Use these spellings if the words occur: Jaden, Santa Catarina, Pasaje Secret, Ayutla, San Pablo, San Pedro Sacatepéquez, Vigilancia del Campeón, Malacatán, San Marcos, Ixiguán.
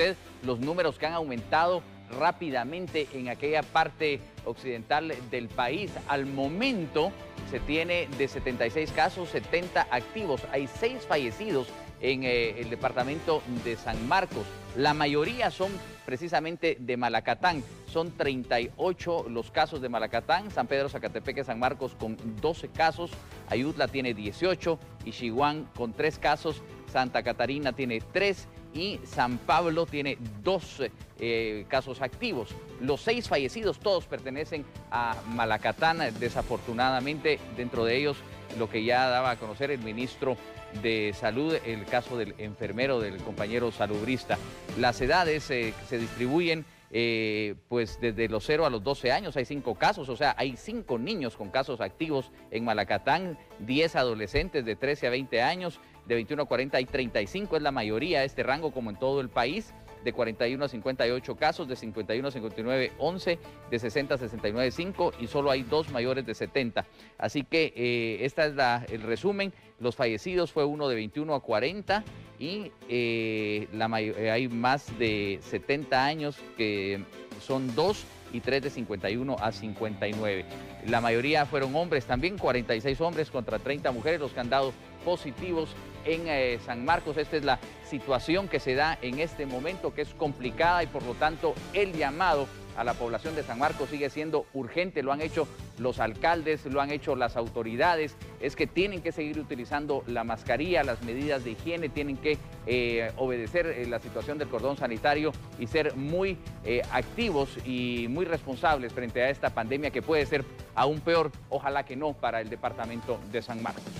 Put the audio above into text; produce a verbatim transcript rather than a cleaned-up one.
usted los números que han aumentado rápidamente en aquella parte occidental del país. Al momento se tiene de setenta y seis casos, setenta activos. Hay seis fallecidos en eh, el departamento de San Marcos. La mayoría son precisamente de Malacatán. Son treinta y ocho los casos de Malacatán, San Pedro Sacatepéquez, San Marcos con doce casos, Ayutla tiene dieciocho, Ixiguán con tres casos, Santa Catarina tiene tres y San Pablo tiene doce eh, casos activos. Los seis fallecidos todos pertenecen a Malacatán, desafortunadamente, dentro de ellos lo que ya daba a conocer el ministro de Salud, el caso del enfermero, del compañero salubrista. Las edades eh, se distribuyen eh, pues desde los cero a los doce años, hay cinco casos, o sea, hay cinco niños con casos activos en Malacatán, diez adolescentes de trece a veinte años, de veintiuno a cuarenta hay treinta y cinco, es la mayoría de este rango como en todo el país, de cuarenta y uno a cincuenta y ocho casos, de cincuenta y uno a cincuenta y nueve, once, de sesenta a sesenta y nueve, cinco, y solo hay dos mayores de setenta. Así que eh, este es la, el resumen. Los fallecidos fue uno de veintiuno a cuarenta y eh, la hay más de setenta años que son dos y tres de cincuenta y uno a cincuenta y nueve. La mayoría fueron hombres también, cuarenta y seis hombres contra treinta mujeres los que han dado positivos en eh, San Marcos. Esta es la situación que se da en este momento, que es complicada, y por lo tanto el llamado a la población de San Marcos sigue siendo urgente. Lo han hecho los alcaldes, lo han hecho las autoridades, es que tienen que seguir utilizando la mascarilla, las medidas de higiene, tienen que eh, obedecer eh, la situación del cordón sanitario y ser muy eh, activos y muy responsables frente a esta pandemia que puede ser aún peor, ojalá que no, para el departamento de San Marcos.